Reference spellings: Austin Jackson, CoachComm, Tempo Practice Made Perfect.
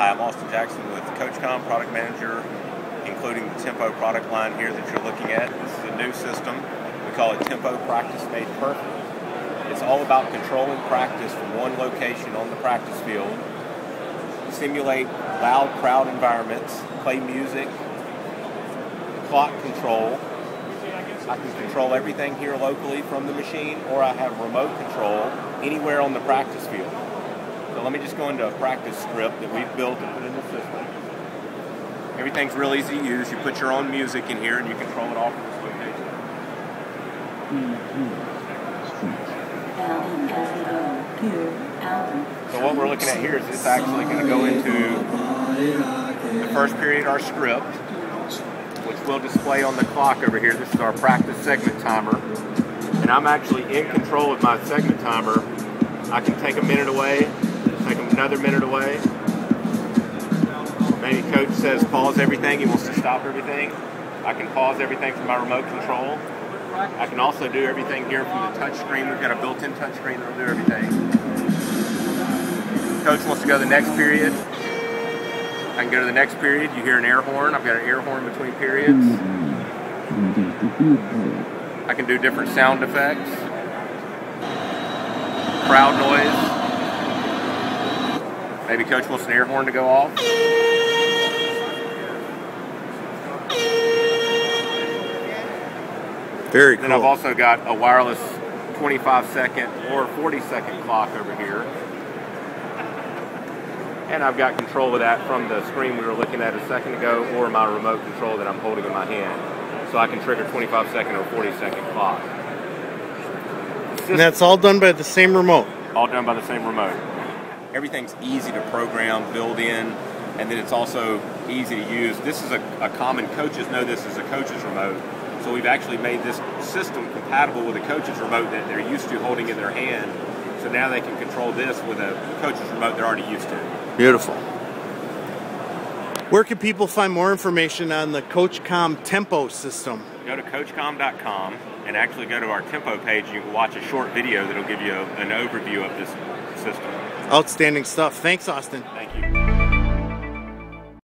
Hi, I'm Austin Jackson with CoachComm, product manager, including the Tempo product line here that you're looking at. This is a new system. We call it Tempo Practice Made Perfect. It's all about controlling practice from one location on the practice field, simulate loud crowd environments, play music, clock control. I can control everything here locally from the machine, or I have remote control anywhere on the practice field. So let me just go into a practice script that we've built and put in the system. Everything's real easy to use. You put your own music in here and you control it all from this location. So what we're looking at here is it's actually going to go into the first period, our script, which we'll display on the clock over here. This is our practice segment timer. And I'm actually in control of my segment timer. I can take a minute away, take another minute away. Maybe coach says pause everything, he wants to stop everything. I can pause everything from my remote control. I can also do everything here from the touch screen. We've got a built-in touch screen that'll do everything. Coach wants to go to the next period. I can go to the next period. You hear an air horn. I've got an air horn between periods. I can do different sound effects. Crowd noise. Maybe coach wants an air horn to go off. Very cool. And I've also got a wireless 25-second or 40-second clock over here. And I've got control of that from the screen we were looking at a second ago, or my remote control that I'm holding in my hand. So I can trigger 25-second or 40-second clock. And that's all done by the same remote? All done by the same remote. Everything's easy to program, build in, and then it's also easy to use. This is a common, coaches know this as a coach's remote. So we've actually made this system compatible with a coach's remote that they're used to holding in their hand. So now they can control this with a coach's remote they're already used to. Beautiful. Where can people find more information on the CoachComm Tempo system? Go to coachcomm.com and actually go to our Tempo page. You can watch a short video that'll give you an overview of this system. Outstanding stuff. Thanks, Austin. Thank you.